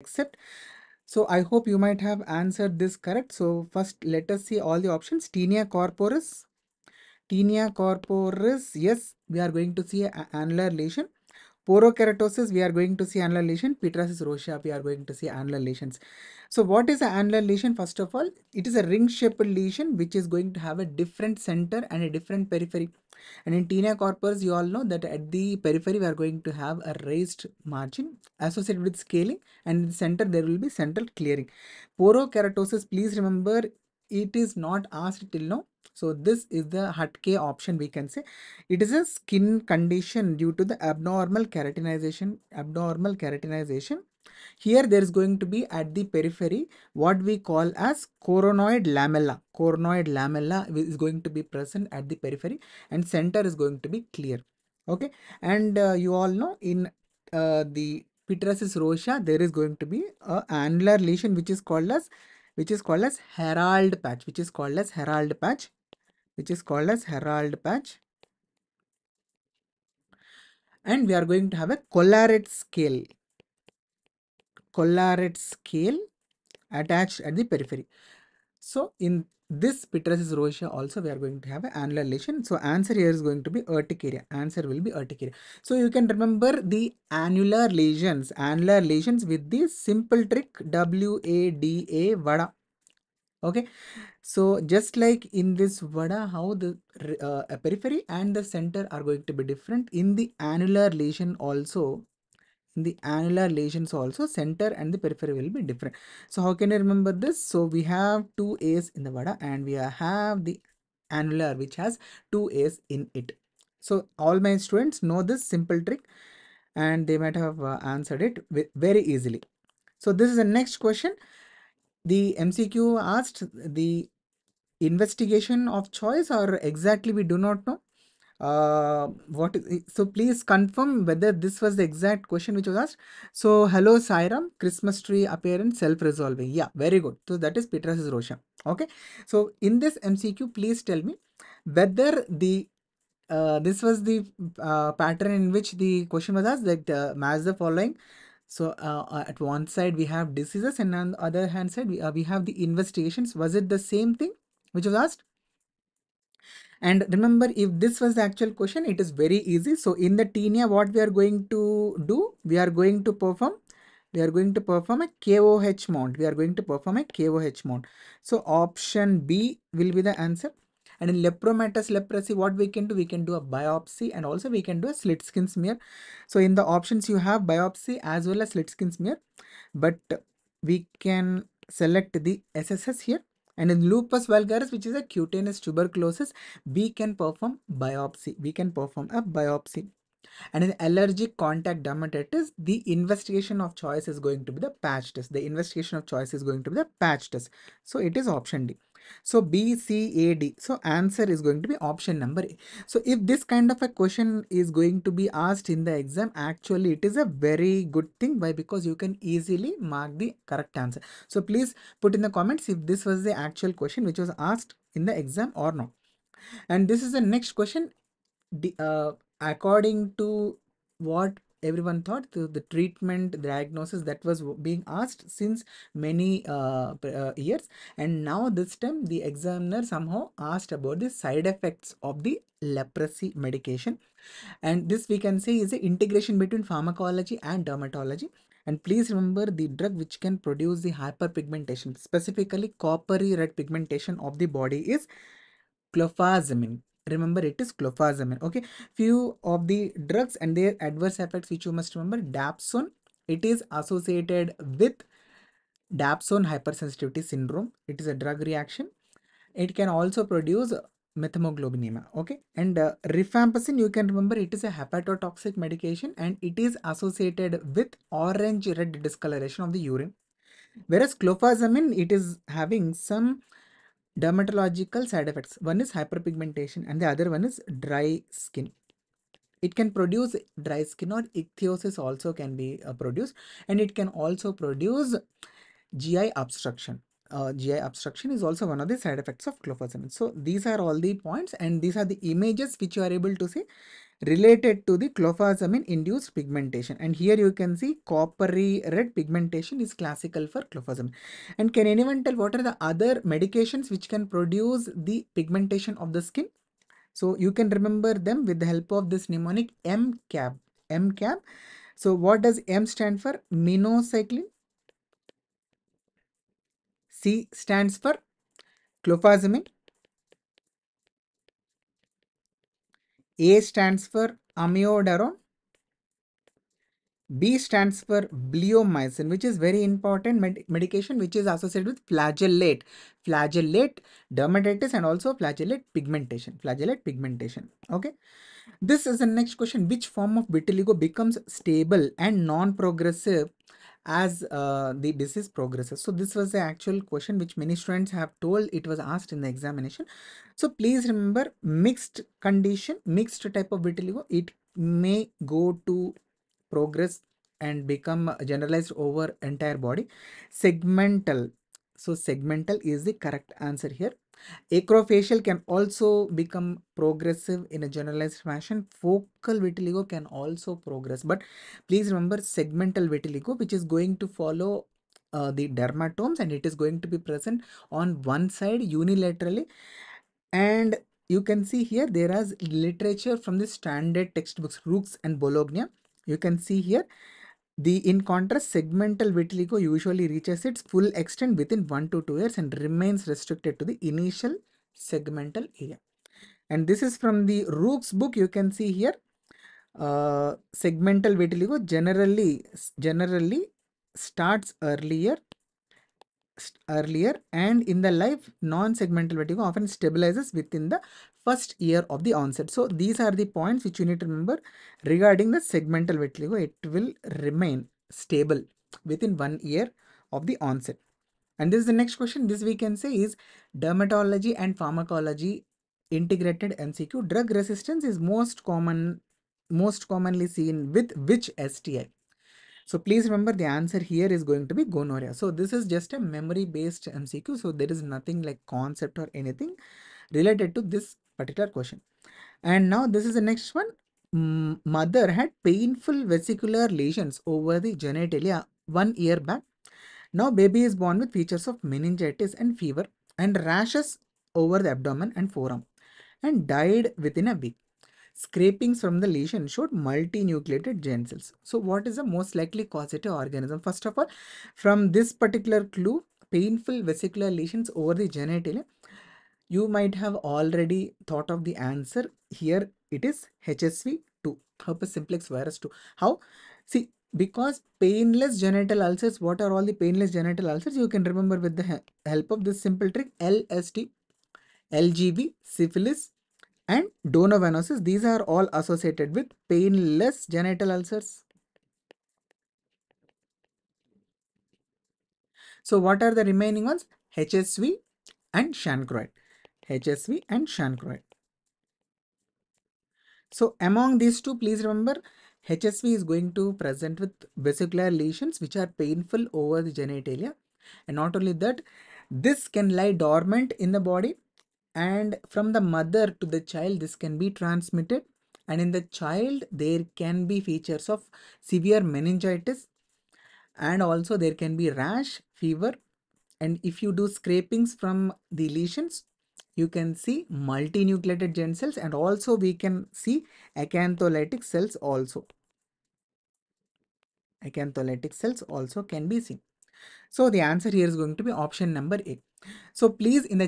accept. So I hope you might have answered this correct. So first let us see all the options. Tinea corporis. Tinea corporis, yes, we are going to see an annular lesion. Porokeratosis, we are going to see annular lesion. Pityriasis rosea, we are going to see annular lesions. So what is an annular lesion? First of all, it is a ring-shaped lesion which is going to have a different center and a different periphery. And in tinea corporis, you all know that at the periphery, we are going to have a raised margin associated with scaling. And in the center, there will be central clearing. Porokeratosis, please remember, it is not asked till now. So this is the Hutke option, we can say. It is a skin condition due to the abnormal keratinization. Here there is going to be at the periphery what we call as coronoid lamella. Coronoid lamella is going to be present at the periphery and center is going to be clear. Okay. And you all know in the Pityriasis rosea there is going to be an annular lesion which is called as herald patch, and we are going to have a collarate scale attached at the periphery. So in this Pityriasis rosea also we are going to have an annular lesion. So answer here is going to be urticaria. So you can remember the annular lesions, with the simple trick WADA VADA. Okay, so just like in this VADA, how the periphery and the center are going to be different, in the annular lesion also, center and the periphery will be different. So how can you remember this? So we have two A's in the VADA and we have the annular which has two A's in it. So all my students know this simple trick and they might have answered it very easily. So this is the next question. The MCQ asked the investigation of choice, or exactly we do not know. What is, so please confirm whether this was the exact question which was asked. So hello Sairam, Christmas tree appearance self-resolving. Yeah, very good. So that is Pityriasis rosea. Okay, so in this MCQ please tell me whether the this was the pattern in which the question was asked, that match the following. So at one side we have diseases and on the other hand side we have the investigations. Was it the same thing which was asked? And remember, if this was the actual question, it is very easy. So in the tinea, what we are going to do, we are going to perform a KOH mount. So option B will be the answer. And in lepromatous leprosy, what we can do, we can do a biopsy and also we can do a slit skin smear. So in the options you have biopsy as well as slit skin smear, but we can select the SSS here. And in lupus vulgaris, which is a cutaneous tuberculosis, we can perform biopsy. And in allergic contact dermatitis, the investigation of choice is going to be the patch test. So it is option D. So B, C, A, D. So answer is going to be option number A. So if this kind of a question is going to be asked in the exam, actually it is a very good thing. Why? Because you can easily mark the correct answer. So please put in the comments if this was the actual question which was asked in the exam or not. And this is the next question. According to what everyone thought, the treatment diagnosis that was being asked since many years, and now this time the examiner somehow asked about the side effects of the leprosy medication. And this we can say is an integration between pharmacology and dermatology. And please remember, the drug which can produce the hyperpigmentation, specifically coppery red pigmentation of the body, is clofazimine. Remember, it is clofazimine. Okay, few of the drugs and their adverse effects which you must remember. Dapsone, it is associated with dapsone hypersensitivity syndrome. It is a drug reaction. It can also produce methemoglobinemia. Okay, and rifampicin, you can remember, it is a hepatotoxic medication and it is associated with orange red discoloration of the urine. Whereas clofazimine, it is having some dermatological side effects. One is hyperpigmentation and the other one is dry skin. It can produce dry skin, or ichthyosis also can be produced, and it can also produce GI obstruction. GI obstruction is also one of the side effects of clofazimine. So these are all the points and these are the images which you are able to see related to the clofazimine induced pigmentation. And here you can see coppery red pigmentation is classical for clofazimine. And can anyone tell what are the other medications which can produce the pigmentation of the skin? So you can remember them with the help of this mnemonic MCAP. MCAP. So what does M stand for? Minocycline. C stands for clofazimine. A stands for amiodarone. B stands for bleomycin, which is very important medication which is associated with flagellate dermatitis and also flagellate pigmentation. Okay, this is the next question. Which form of vitiligo becomes stable and non-progressive as the disease progresses? So this was the actual question which many students have told. It was asked in the examination. So please remember, mixed condition, mixed type of vitiligo, it may go to progress and become generalized over entire body. Segmental, so segmental is the correct answer here. Acrofacial can also become progressive in a generalized fashion. Focal vitiligo can also progress, but please remember segmental vitiligo, which is going to follow the dermatomes, and it is going to be present on one side unilaterally. And you can see here there is literature from the standard textbooks, Rooks and Bolognia. You can see here in contrast, segmental vitiligo usually reaches its full extent within 1 to 2 years and remains restricted to the initial segmental area. And this is from the Rooks book. You can see here segmental vitiligo generally starts earlier, and in the life, non-segmental vitiligo often stabilizes within the first year of the onset. So these are the points which you need to remember regarding the segmental vitiligo. It will remain stable within 1 year of the onset. And this is the next question. This we can say is dermatology and pharmacology integrated MCQ. Drug resistance is most commonly seen with which STI? So please remember the answer here is going to be gonorrhea. So this is just a memory based MCQ. So there is nothing like concept or anything related to this particular question. And now this is the next one. Mother had painful vesicular lesions over the genitalia 1 year back. Now baby is born with features of meningitis and fever and rashes over the abdomen and forearm, and died within a week. Scrapings from the lesion showed multinucleated giant cells. So what is the most likely causative organism? First of all, from this particular clue, painful vesicular lesions over the genitalia, you might have already thought of the answer. Here it is HSV2, herpes simplex virus 2. How? See, because painless genital ulcers, what are all the painless genital ulcers? You can remember with the help of this simple trick, LST, LGV, syphilis, and donovanosis. These are all associated with painless genital ulcers. So what are the remaining ones? HSV and chancroid. HSV and chancroid. So among these two, please remember HSV is going to present with vesicular lesions which are painful over the genitalia. And not only that, this can lie dormant in the body, and from the mother to the child this can be transmitted, and in the child there can be features of severe meningitis, and also there can be rash, fever, and if you do scrapings from the lesions, you can see multinucleated giant cells, and also we can see acantholytic cells also. Acantholytic cells also can be seen. So the answer here is going to be option number A. So please, in the